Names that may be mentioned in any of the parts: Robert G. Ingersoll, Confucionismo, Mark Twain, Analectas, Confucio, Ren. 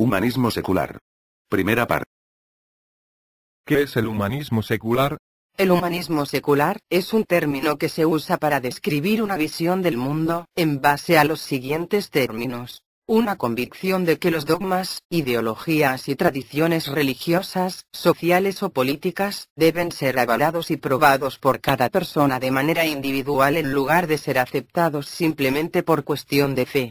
Humanismo secular. Primera parte. ¿Qué es el humanismo secular? El humanismo secular es un término que se usa para describir una visión del mundo, en base a los siguientes términos. Una convicción de que los dogmas, ideologías y tradiciones religiosas, sociales o políticas, deben ser avalados y probados por cada persona de manera individual en lugar de ser aceptados simplemente por cuestión de fe.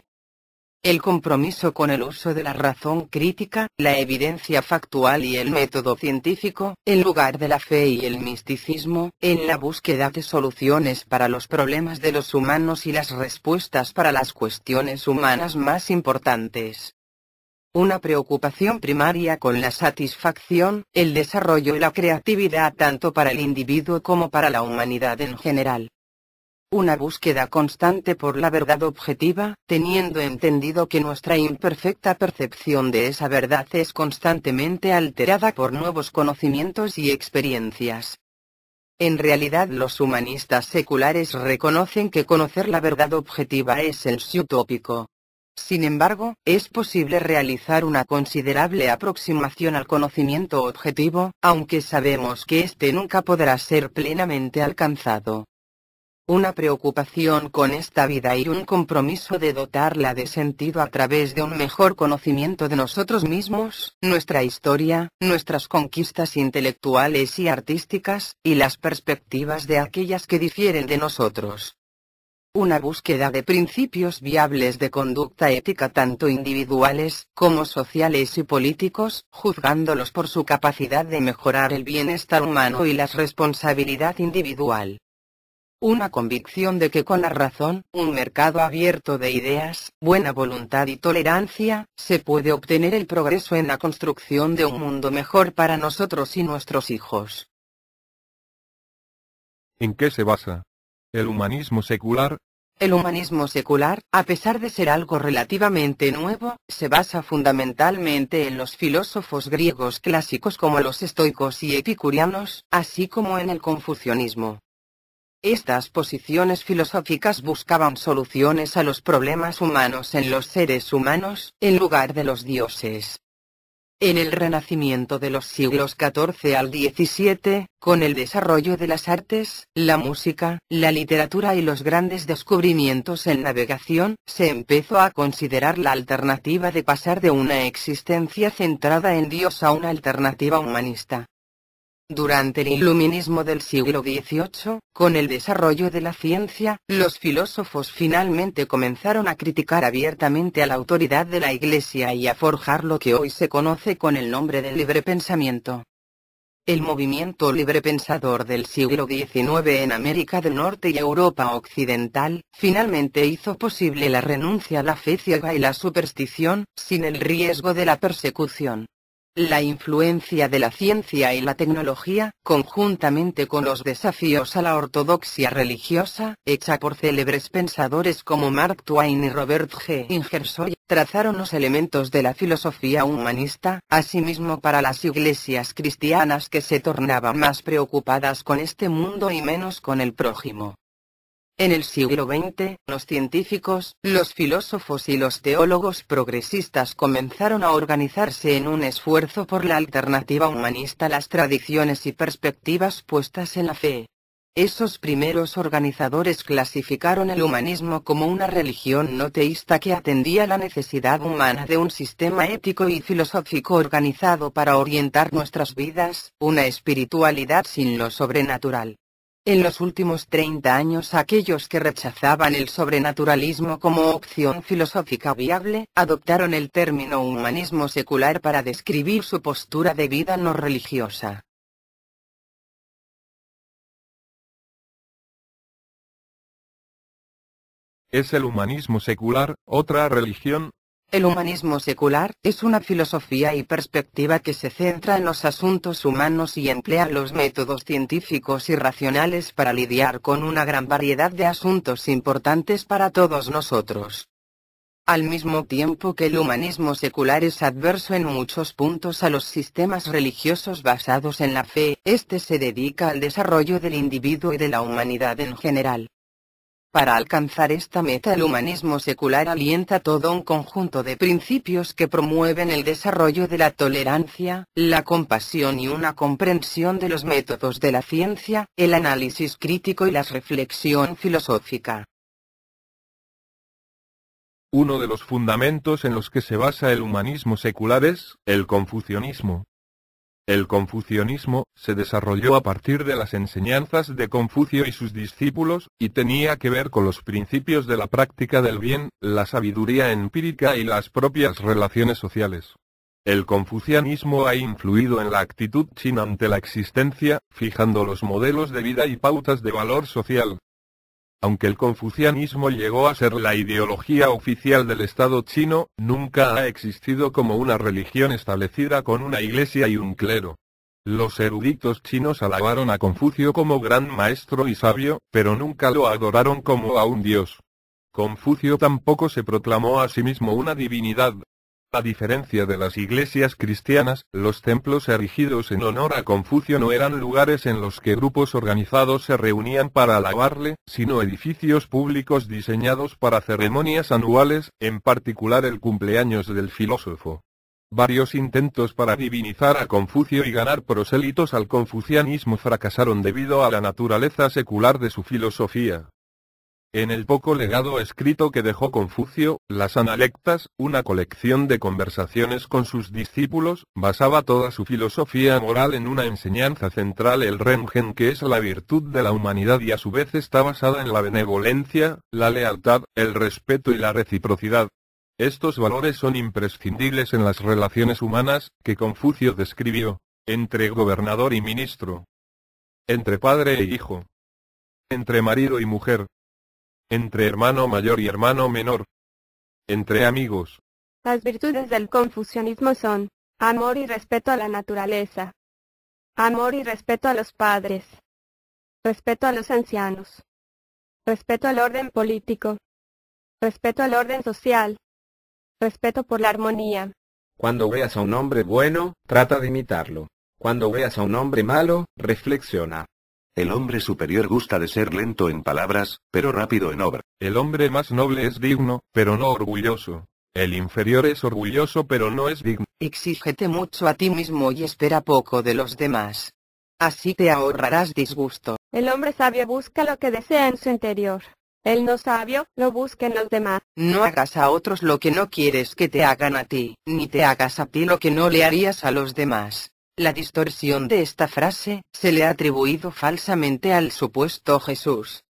El compromiso con el uso de la razón crítica, la evidencia factual y el método científico, en lugar de la fe y el misticismo, en la búsqueda de soluciones para los problemas de los humanos y las respuestas para las cuestiones humanas más importantes. Una preocupación primaria con la satisfacción, el desarrollo y la creatividad tanto para el individuo como para la humanidad en general. Una búsqueda constante por la verdad objetiva, teniendo entendido que nuestra imperfecta percepción de esa verdad es constantemente alterada por nuevos conocimientos y experiencias. En realidad, los humanistas seculares reconocen que conocer la verdad objetiva es el sí utópico. Sin embargo, es posible realizar una considerable aproximación al conocimiento objetivo, aunque sabemos que éste nunca podrá ser plenamente alcanzado. Una preocupación con esta vida y un compromiso de dotarla de sentido a través de un mejor conocimiento de nosotros mismos, nuestra historia, nuestras conquistas intelectuales y artísticas, y las perspectivas de aquellas que difieren de nosotros. Una búsqueda de principios viables de conducta ética tanto individuales como sociales y políticos, juzgándolos por su capacidad de mejorar el bienestar humano y la responsabilidad individual. Una convicción de que con la razón, un mercado abierto de ideas, buena voluntad y tolerancia, se puede obtener el progreso en la construcción de un mundo mejor para nosotros y nuestros hijos. ¿En qué se basa el humanismo secular? El humanismo secular, a pesar de ser algo relativamente nuevo, se basa fundamentalmente en los filósofos griegos clásicos como los estoicos y epicurianos, así como en el confucionismo. Estas posiciones filosóficas buscaban soluciones a los problemas humanos en los seres humanos, en lugar de los dioses. En el Renacimiento de los siglos XIV al XVII, con el desarrollo de las artes, la música, la literatura y los grandes descubrimientos en navegación, se empezó a considerar la alternativa de pasar de una existencia centrada en Dios a una alternativa humanista. Durante el iluminismo del siglo XVIII, con el desarrollo de la ciencia, los filósofos finalmente comenzaron a criticar abiertamente a la autoridad de la Iglesia y a forjar lo que hoy se conoce con el nombre del libre pensamiento. El movimiento librepensador del siglo XIX en América del Norte y Europa Occidental, finalmente hizo posible la renuncia a la fe ciega y la superstición, sin el riesgo de la persecución. La influencia de la ciencia y la tecnología, conjuntamente con los desafíos a la ortodoxia religiosa, hecha por célebres pensadores como Mark Twain y Robert G. Ingersoll, trazaron los elementos de la filosofía humanista, asimismo para las iglesias cristianas que se tornaban más preocupadas con este mundo y menos con el prójimo. En el siglo XX, los científicos, los filósofos y los teólogos progresistas comenzaron a organizarse en un esfuerzo por la alternativa humanista a las tradiciones y perspectivas puestas en la fe. Esos primeros organizadores clasificaron el humanismo como una religión no teísta que atendía la necesidad humana de un sistema ético y filosófico organizado para orientar nuestras vidas, una espiritualidad sin lo sobrenatural. En los últimos 30 años, aquellos que rechazaban el sobrenaturalismo como opción filosófica viable, adoptaron el término humanismo secular para describir su postura de vida no religiosa. ¿Es el humanismo secular otra religión? El humanismo secular es una filosofía y perspectiva que se centra en los asuntos humanos y emplea los métodos científicos y racionales para lidiar con una gran variedad de asuntos importantes para todos nosotros. Al mismo tiempo que el humanismo secular es adverso en muchos puntos a los sistemas religiosos basados en la fe, este se dedica al desarrollo del individuo y de la humanidad en general. Para alcanzar esta meta, el humanismo secular alienta todo un conjunto de principios que promueven el desarrollo de la tolerancia, la compasión y una comprensión de los métodos de la ciencia, el análisis crítico y la reflexión filosófica. Uno de los fundamentos en los que se basa el humanismo secular es el confucionismo. El confucionismo se desarrolló a partir de las enseñanzas de Confucio y sus discípulos, y tenía que ver con los principios de la práctica del bien, la sabiduría empírica y las propias relaciones sociales. El confucianismo ha influido en la actitud china ante la existencia, fijando los modelos de vida y pautas de valor social. Aunque el confucianismo llegó a ser la ideología oficial del Estado chino, nunca ha existido como una religión establecida con una iglesia y un clero. Los eruditos chinos alabaron a Confucio como gran maestro y sabio, pero nunca lo adoraron como a un dios. Confucio tampoco se proclamó a sí mismo una divinidad. A diferencia de las iglesias cristianas, los templos erigidos en honor a Confucio no eran lugares en los que grupos organizados se reunían para alabarle, sino edificios públicos diseñados para ceremonias anuales, en particular el cumpleaños del filósofo. Varios intentos para divinizar a Confucio y ganar prosélitos al confucianismo fracasaron debido a la naturaleza secular de su filosofía. En el poco legado escrito que dejó Confucio, las Analectas, una colección de conversaciones con sus discípulos, basaba toda su filosofía moral en una enseñanza central, el Ren, que es la virtud de la humanidad y a su vez está basada en la benevolencia, la lealtad, el respeto y la reciprocidad. Estos valores son imprescindibles en las relaciones humanas, que Confucio describió, entre gobernador y ministro, entre padre e hijo, entre marido y mujer, entre hermano mayor y hermano menor, entre amigos. Las virtudes del confucianismo son amor y respeto a la naturaleza, amor y respeto a los padres, respeto a los ancianos, respeto al orden político, respeto al orden social, respeto por la armonía. Cuando veas a un hombre bueno, trata de imitarlo. Cuando veas a un hombre malo, reflexiona. El hombre superior gusta de ser lento en palabras, pero rápido en obra. El hombre más noble es digno, pero no orgulloso. El inferior es orgulloso, pero no es digno. Exígete mucho a ti mismo y espera poco de los demás. Así te ahorrarás disgusto. El hombre sabio busca lo que desea en su interior. El no sabio lo busca en los demás. No hagas a otros lo que no quieres que te hagan a ti, ni te hagas a ti lo que no le harías a los demás. La distorsión de esta frase se le ha atribuido falsamente al supuesto Jesús.